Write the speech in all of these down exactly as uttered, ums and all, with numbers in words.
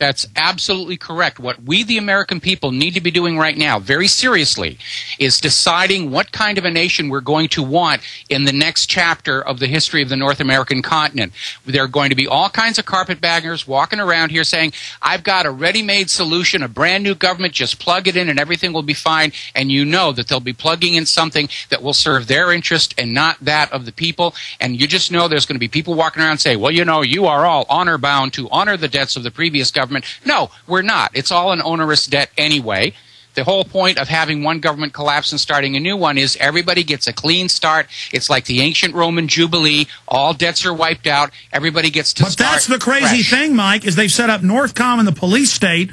That's absolutely correct. What we, the American people, need to be doing right now, very seriously, is deciding what kind of a nation we're going to want in the next chapter of the history of the North American continent. There are going to be all kinds of carpetbaggers walking around here saying, I've got a ready-made solution, a brand-new government, just plug it in and everything will be fine. And you know that they'll be plugging in something that will serve their interest and not that of the people. And you just know there's going to be people walking around saying, well, you know, you are all honor-bound to honor the debts of the previous government. No, we're not. It's all an onerous debt anyway. The whole point of having one government collapse and starting a new one is everybody gets a clean start. It's like the ancient Roman Jubilee. All debts are wiped out. Everybody gets to start fresh. But that's the crazy thing, Mike, is they've set up Northcom in the police state,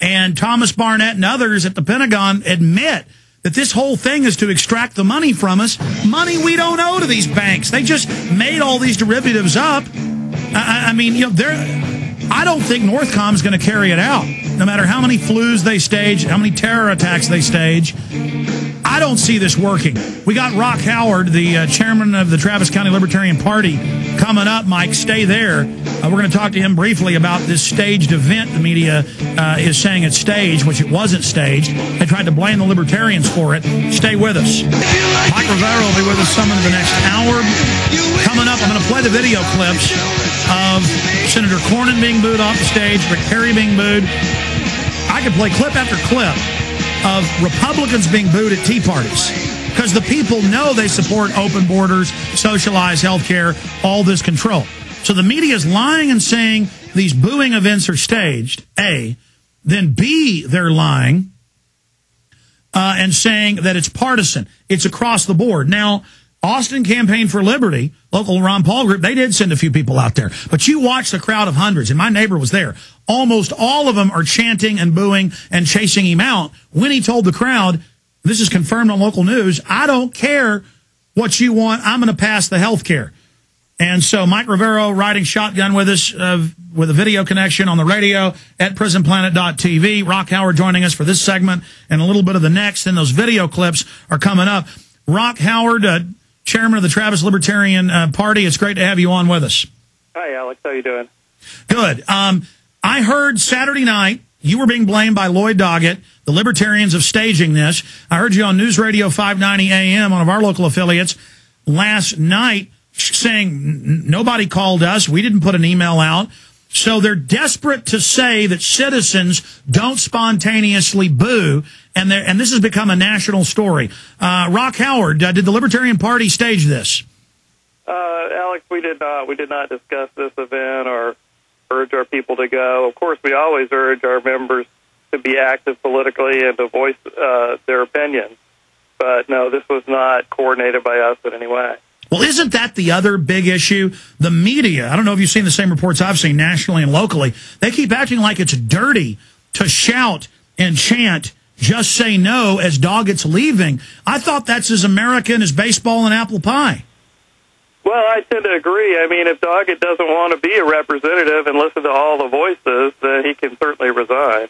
and Thomas Barnett and others at the Pentagon admit that this whole thing is to extract the money from us, money we don't owe to these banks. They just made all these derivatives up. I, I mean, you know, they're... I don't think Northcom is going to carry it out. No matter how many flus they stage, how many terror attacks they stage, I don't see this working. We got Rock Howard, the uh, chairman of the Travis County Libertarian Party, coming up, Mike. Stay there. Uh, we're going to talk to him briefly about this staged event. The media uh, is saying it's staged, which it wasn't staged. They tried to blame the libertarians for it. Stay with us. Mike Rivero will be with us some in the next hour. Coming up, I'm going to play the video clips of Senator Cornyn being booed off the stage, Rick Perry being booed. I could play clip after clip of Republicans being booed at tea parties because the people know they support open borders, socialized health care, all this control. So the media is lying and saying these booing events are staged, A. Then B, they're lying uh, and saying that it's partisan. It's across the board. Now, Austin Campaign for Liberty, local Ron Paul group, they did send a few people out there. But you watched the crowd of hundreds, and my neighbor was there. Almost all of them are chanting and booing and chasing him out. When he told the crowd, this is confirmed on local news, I don't care what you want. I'm going to pass the health care. And so Mike Rivero riding shotgun with us uh, with a video connection on the radio at prison planet dot t v. Rock Howard joining us for this segment and a little bit of the next. And those video clips are coming up. Rock Howard, uh, chairman of the Travis Libertarian uh, Party. It's great to have you on with us. Hi, Alex. How you doing? Good. Um, I heard Saturday night you were being blamed by Lloyd Doggett, the libertarians, of staging this. I heard you on News Radio five ninety A M, one of our local affiliates, last night saying nobody called us. We didn't put an email out. So they're desperate to say that citizens don't spontaneously boo, and and this has become a national story. Uh, Rock Howard, uh, did the Libertarian Party stage this? Uh, Alex, we did not. We did not discuss this event or urge our people to go. Of course, we always urge our members to be active politically and to voice uh, their opinions. But no, this was not coordinated by us in any way. Well, isn't that the other big issue? The media, I don't know if you've seen the same reports I've seen nationally and locally, they keep acting like it's dirty to shout and chant, just say no, as Doggett's leaving. I thought that's as American as baseball and apple pie. Well, I tend to agree. I mean, if Doggett doesn't want to be a representative and listen to all the voices, then he can certainly resign.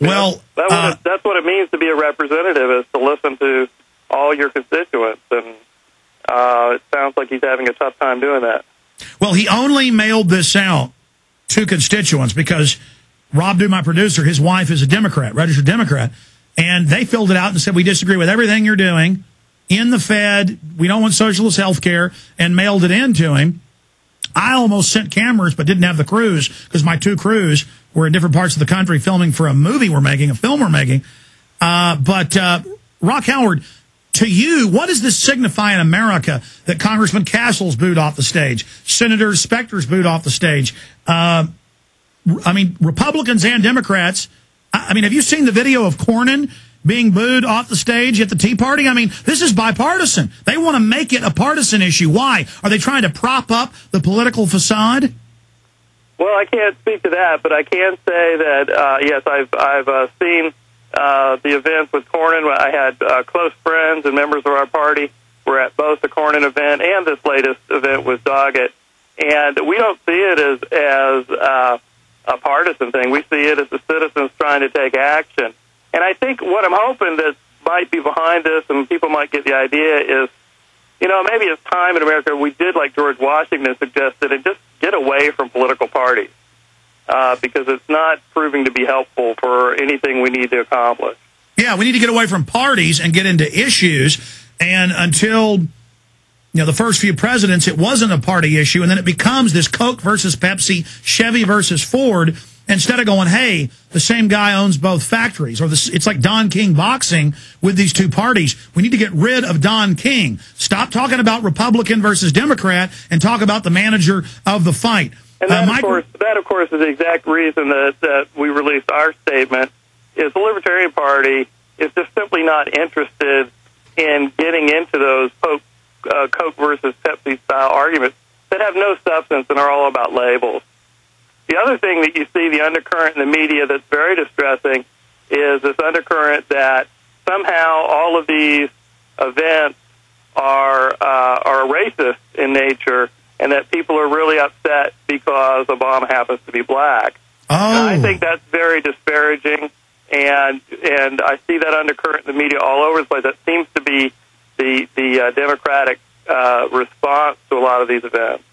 Well, you know, that uh, what it, that's what it means to be a representative, is to listen to all your constituents, and uh, it sounds like he's having a tough time doing that. Well, he only mailed this out to constituents because Rob Dew, my producer, his wife is a Democrat, registered Democrat, and they filled it out and said, we disagree with everything you're doing in the Fed, we don't want socialist health care, and mailed it in to him. I almost sent cameras but didn't have the crews because my two crews were in different parts of the country filming for a movie we're making, a film we're making. Uh, but uh, Rock Howard, to you, what does this signify in America that Congressman Castle's booed off the stage, Senator Specter's booed off the stage? Uh, I mean, Republicans and Democrats. I mean, have you seen the video of Cornyn being booed off the stage at the Tea Party? I mean, this is bipartisan. They want to make it a partisan issue. Why? Are they trying to prop up the political facade? Well, I can't speak to that, but I can say that, uh, yes, I've, I've uh, seen... Uh, the events with Cornyn. I had uh, close friends and members of our party were at both the Cornyn event and this latest event with Doggett. And we don't see it as, as uh, a partisan thing. We see it as the citizens trying to take action. And I think what I'm hoping that might be behind this, and people might get the idea, is, you know, maybe it's time in America we did like George Washington suggested, and just get away from political parties. uh, because it's not proving to be helpful for anything we need to accomplish. Yeah, we need to get away from parties and get into issues. And until, you know, the first few presidents, it wasn't a party issue. And then it becomes this Coke versus Pepsi, Chevy versus Ford, instead of going, hey, the same guy owns both factories. Or this, it's like Don King boxing with these two parties. We need to get rid of Don King. Stop talking about Republican versus Democrat and talk about the manager of the fight. And that, uh, Mike, of course, that, of course, is the exact reason that, that we released our statement, is the Libertarian Party is just simply not interested in getting into those Coke, uh, Coke versus Pepsi-style arguments that have no substance and are all about labels. The other thing that you see, the undercurrent in the media that's very distressing, is this undercurrent that somehow all of these events are, uh, are racist in nature, and that people are really upset because Obama happens to be black. Oh. And I think that's very disparaging. And and I see that undercurrent in the media all over the place. That seems to be the the uh, Democratic uh, response to a lot of these events.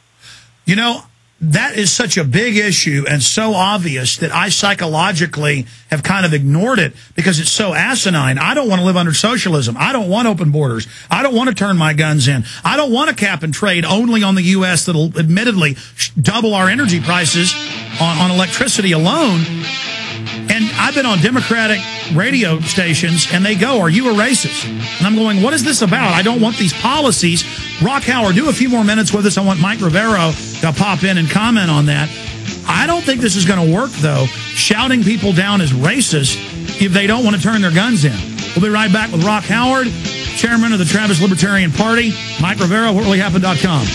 You know, that is such a big issue and so obvious that I psychologically have kind of ignored it because it's so asinine. I don't want to live under socialism. I don't want open borders. I don't want to turn my guns in. I don't want a cap and trade only on the U S that will admittedly double our energy prices on, on electricity alone. And I've been on Democratic radio stations, and they go, are you a racist? And I'm going, what is this about? I don't want these policies. Rock Howard, do a few more minutes with us. I want Mike Rivero to pop in and comment on that. I don't think this is going to work, though, shouting people down as racist if they don't want to turn their guns in. We'll be right back with Rock Howard, chairman of the Travis Libertarian Party, Mike Rivero, what really happened dot com.